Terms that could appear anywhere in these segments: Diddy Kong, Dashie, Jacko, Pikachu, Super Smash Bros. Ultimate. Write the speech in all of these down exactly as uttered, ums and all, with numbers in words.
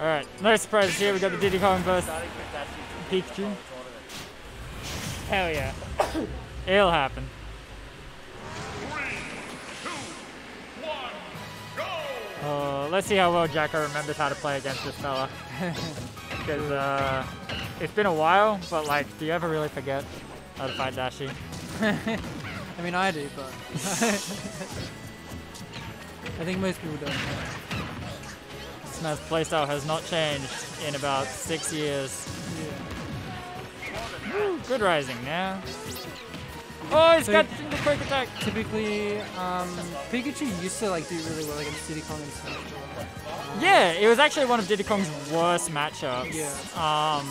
Alright, no surprises here, we got the Diddy Kong versus Pikachu. Hell yeah. It'll happen. three, two, one, go! Uh, let's see how well Jacko remembers how to play against this fella. Because uh, it's been a while, but like, do you ever really forget how to fight Dashie? I mean, I do, but I think most people don't. This playstyle has not changed in about six years. Yeah. Ooh, good rising now. Oh, he's so got the quick attack. Typically, um, Pikachu used to like do really well against Diddy Kong and stuff. Um, yeah, it was actually one of Diddy Kong's worst matchups. Yeah. Um,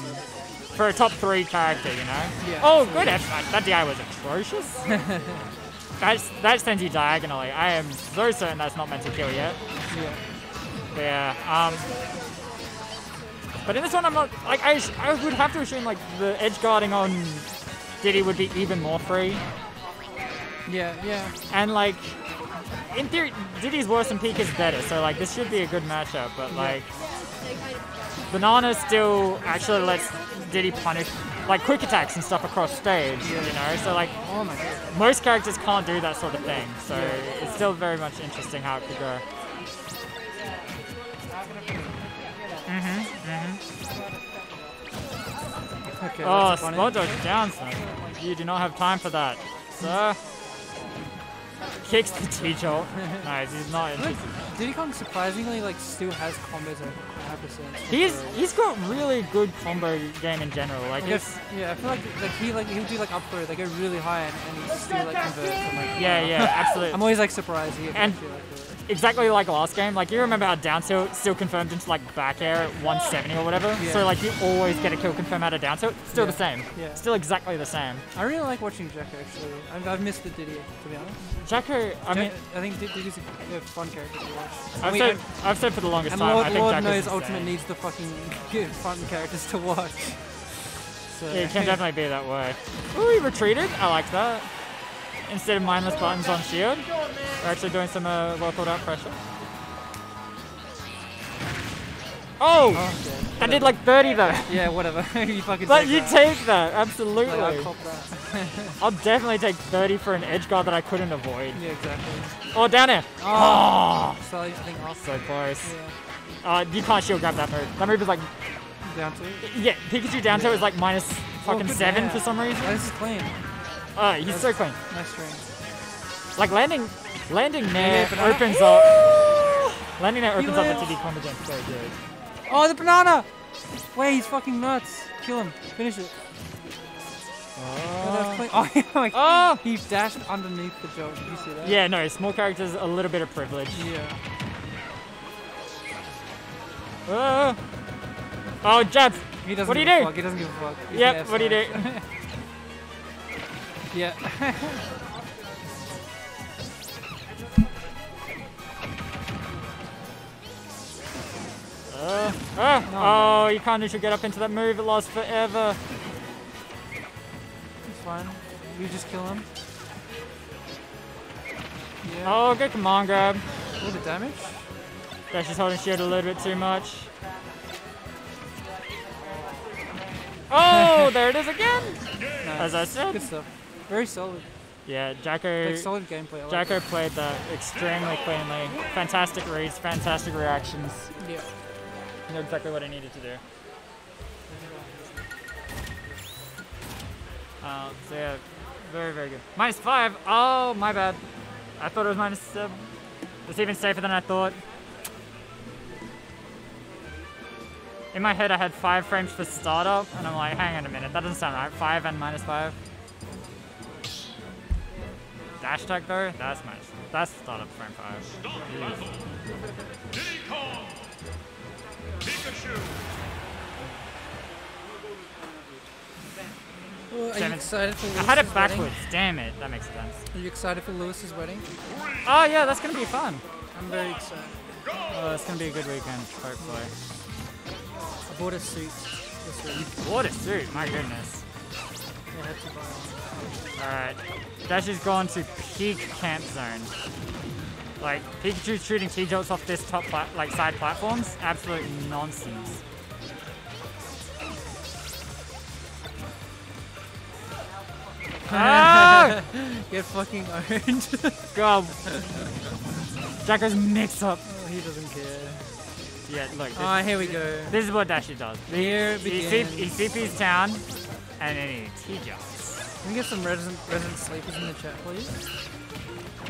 for a top three character, you know. Yeah. Oh, absolutely. Good F. That D I was atrocious. That's that sends you diagonally. I am so certain that's not meant to kill yet. Yeah. Yeah, um, but in this one I'm not, like, I, I would have to assume, like, the edge guarding on Diddy would be even more free. Yeah, yeah. And, like, in theory, Diddy's worse and Pikachu's better, so, like, this should be a good matchup, but, like, yeah. Banana still actually lets Diddy punish, like, quick attacks and stuff across stage, yeah. You know, so, like, oh my God. Most characters can't do that sort of thing, so yeah. It's still very much interesting how it could go. Mm-hmm, mm-hmm. Okay, oh, slow dodge down, son. You do not have time for that, sir. Kicks the T-jolt. Nice, he's not interested. Diddy Kong surprisingly, like, still has combos over one hundred percent. He's, he's got really good combo game in general. Like, yeah, it's, yeah I feel like, like, he, like he'll do, like, up throw, they go really high, and, and he's still, like, converts. Like, yeah, yeah, absolutely. I'm always, like, surprised here. And exactly like last game, like you remember how down tilt still confirmed into like back air at one seventy or whatever? Yeah. So like you always get a kill confirm out of down tilt, still yeah. The same. Yeah. Still exactly the same. I really like watching Jacko actually. I've, I've missed the Diddy, to be honest. Jacko, I mean... I think Diddy's a, a fun character to watch. I've, we, said, I've, I've said for the longest and time, Lord, I think Lord Jacko's knows insane. Ultimate needs the fucking good fun characters to watch. So. Yeah, it can definitely be that way. Ooh, he retreated, I like that. Instead of mindless buttons on shield, we're actually doing some uh, well thought out pressure. Oh! Oh I did like thirty though. Yeah, whatever. You fucking but take you that. Take that, absolutely. Like, I'll, cop that. I'll definitely take thirty for an edge guard that I couldn't avoid. Yeah, exactly. Oh, down there! Oh! Oh. So, I think off. So close. Yeah. Uh, you can't shield grab that move. That move is like... Down two? Yeah, Pikachu down two yeah. Is like minus fucking oh, seven yeah. For some reason. This is clean. Oh, he's that's so clean. Nice range. Like landing, landing there yeah, opens up. Woo! Landing there opens up the T D combo again. So good. Oh, the banana! Wait, he's fucking nuts. Kill him. Finish it. Oh, oh, oh my God. Oh! He dashed underneath the job. Did you see that? Yeah, no. Small characters, a little bit of privilege. Yeah. Oh, oh jabs. He doesn't what do you do? Fuck. He doesn't give a fuck. He's yep. What do you do? Yeah. uh, uh, no, oh, you can't actually get up into that move. It lasts forever. It's fine. You just kill him. Yeah. Oh, good command grab. A little bit damage. That's just holding shield a little bit too much. Oh, there it is again. Nice. As I said. Good stuff. Very solid. Yeah, Jacko, like solid gameplay, like Jacko played that extremely cleanly. Fantastic reads, fantastic reactions. Yeah. You know exactly what I needed to do. Uh, so yeah, very, very good. Minus five? Oh, my bad. I thought it was minus seven. It's even safer than I thought. In my head I had five frames for startup, and I'm like, hang on a minute, that doesn't sound right. Five and minus five. Dash tag though? That's nice. That's startup frame five. Stop battle. Diddy Kong. Pikachu. Well, are you excited for Lewis's I had it backwards, wedding? Damn it. That makes sense. Are you excited for Lewis's wedding? Oh yeah, that's going to be fun. I'm very excited. Oh, it's going to be a good weekend, hopefully. I bought a suit this week. You bought a suit? My goodness. Yeah, I had to buy one. Alright, Dashie's gone to peak camp zone. Like, Pikachu shooting She-Jolts off this top, pla like, side platforms? Absolute nonsense. Ah! Get fucking owned. God. Jacko's mix-up. Oh, he doesn't care. Yeah, look. Oh, here we go. This is what Dashie does. Here it begins. He C Ps town, and then he T-Jumps. Can we get some resident, resident sleepers in the chat, please?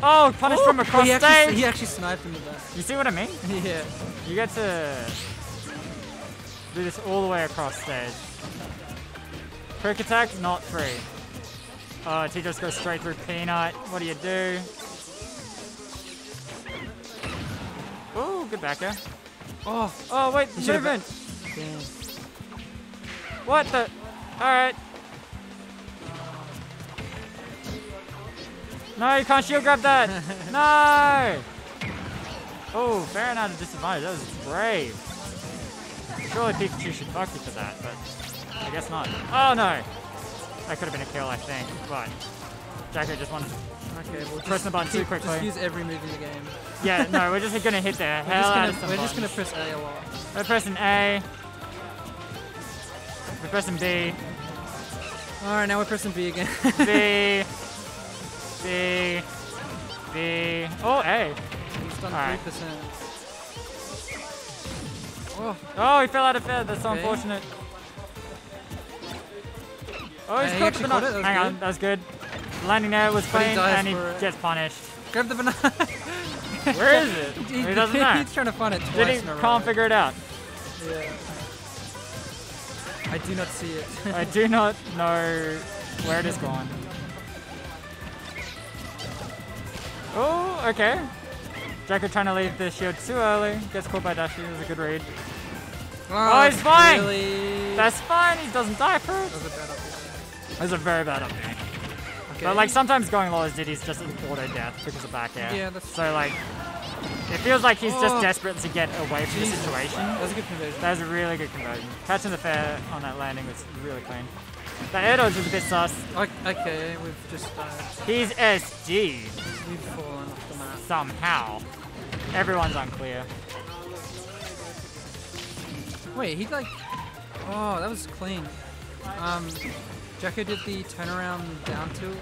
Oh, punished oh, from across he actually, stage! He actually sniped him with that. You see what I mean? Yeah. You get to do this all the way across stage. Prick attack, not free. Oh, T just goes straight through Peanut. What do you do? Oh, good back air. Oh, oh wait, he movement! What the? Alright. No, you can't shield grab that! No! Oh, Farron out of disadvantage. That was brave. Surely Pikachu should fuck you for that, but I guess not. Oh no! That could have been a kill, I think. But Jacko just wanted to okay, we'll press the button keep, too quickly. Just use every move in the game. Yeah, no, we're just gonna hit there. We're, hell just, gonna, we're just gonna press A a lot. We're pressing A. We're pressing B. Alright, now we're pressing B again. B. B. B. Oh, A. He's done right. three percent. Oh. Oh, he fell out of bed. That's so okay. unfortunate. Oh, he's hey, caught he the banana. Hang good. on, that was good. Landing there was clean, and he it. gets punished. Grab the banana. Where is it? he, he doesn't know. He's trying to find it twice Diddy in a row. Can't figure it out. Yeah. I do not see it. I do not know where it is gone. Oh, okay. Jacko trying to leave the shield too early. Gets caught by Dashie. It was a good read. Oh, oh he's fine. Really? That's fine. He doesn't die for it. That's a very bad update. Okay. But like sometimes going low as Diddy's just an auto death because of back air. Yeah, that's so true. Like it feels like he's oh. just desperate to get away from Jesus. the situation. Wow. That was a good conversion. That was a really good conversion. Catching the fair on that landing was really clean. That air dodge was a bit sus. Okay, we've just uh, he's S G. We've fallen off the map. Somehow. Everyone's unclear. Wait, he like oh, that was clean. Um Jacko did the turnaround down tilt.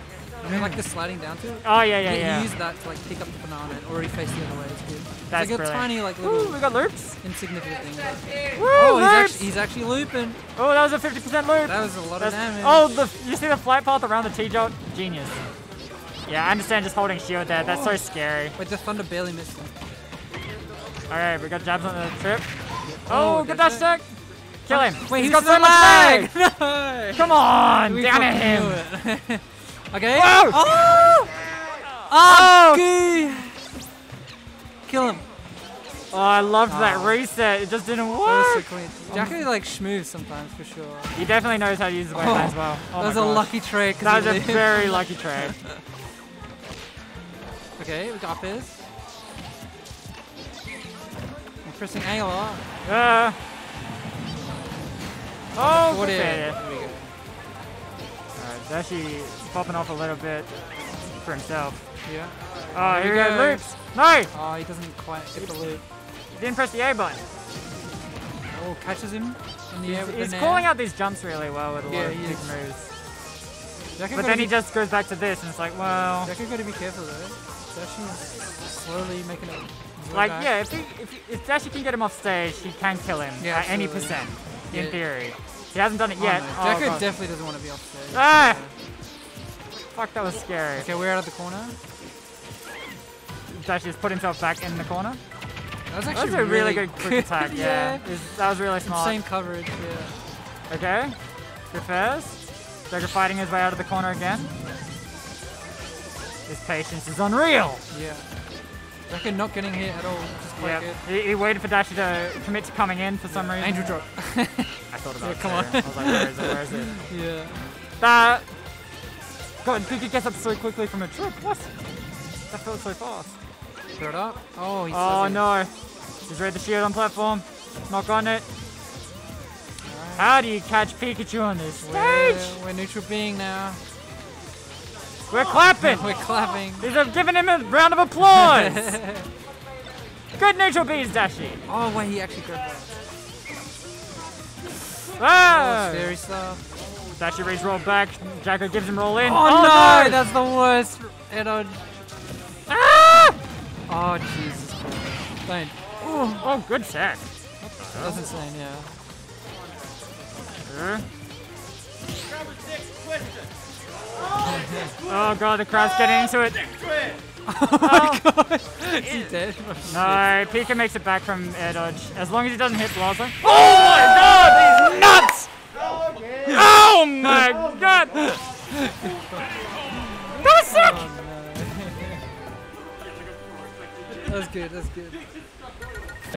I mean, like the sliding down tilt. Oh, yeah, yeah, he, yeah. He used that to, like, pick up the banana and already face the other way. It's good. That's it's like a tiny, like, little... Ooh, we got loops. Insignificant thing. Like. Woo, oh, loops! He's actually, he's actually looping. Oh, that was a fifty percent loop. That was a lot That's, of damage. Oh, the, you see the flight path around the T-Jolt? Genius. Yeah, I understand just holding shield there. Oh. That's so scary. Wait, the Thunder barely missed him. All right, we got jabs on the trip. Oh, oh good dash tech. Kill him! Wait, he's, he's got so lag. much lag! No! Come on! We down at him! Do okay. Whoa! Oh! Oh! Okay. Kill him. Oh, I loved oh. that reset. It just didn't work. So clean. Jacko like schmooze sometimes for sure. He definitely knows how to use the weapon oh. as well. Oh that was gosh. a lucky trade. That was a lived. very lucky trade. Okay, we got this. I'm pressing A a lot. Yeah. Oh, what is it? Alright, Dashie popping off a little bit for himself. Yeah. Oh, here we go, go. Loops. No! Oh, he doesn't quite hit the loop. He didn't press the A button. Oh, catches him in the he's, air with He's calling out these jumps really well with a yeah, lot of big moves. Jacko but then he just goes back to this and it's like, well... Jacko gotta be careful though. Dashie's slowly making it... Like, back. yeah, if, he, if, if Dashie can get him off stage, he can kill him yeah, at absolutely. any percent. In yeah. theory. He hasn't done it yet. Oh, no. Jacko oh, definitely doesn't want to be off stage. Ah! Fuck, that was scary. Okay, we're out of the corner. Dashie just put himself back in the corner. That was actually that was a really, really good quick attack, yeah. yeah. Was, that was really smart. Same coverage, yeah. Okay. Good first. Jacko fighting his way out of the corner again. His patience is unreal! Yeah. Jacko not getting hit at all. Yeah, he, he waited for Dashie to commit to coming in for some yeah. reason. Angel drop. I thought about yeah, it. Come on. I was like, where is it? Where is it? Yeah. That. God, Pikachu gets up so quickly from a trip. What? That felt so fast. Throw it up. Oh, he's. Oh so no! He's read the shield on platform. Knock on it. Right. How do you catch Pikachu on this stage? We're, we're neutral being now. We're clapping. We're clapping. They're giving him a round of applause. Good neutral bees, Dashie. Oh wait, he actually grabbed that. Oh, scary stuff. Dashie reads roll back. Jacko gives him roll in. Oh, oh no, no, that's the worst. And on. Ah! Oh Jesus Christ. Lane. Oh, oh, good sack. That was insane, yeah. Sure. Oh god, the crowd's getting into it. Oh my oh. god. Is he dead? No, Pika makes it back from air dodge. As long as he doesn't hit Blaza. Oh my god, he's nuts! Oh my god! That was sick! Oh, no. That was good, that was good.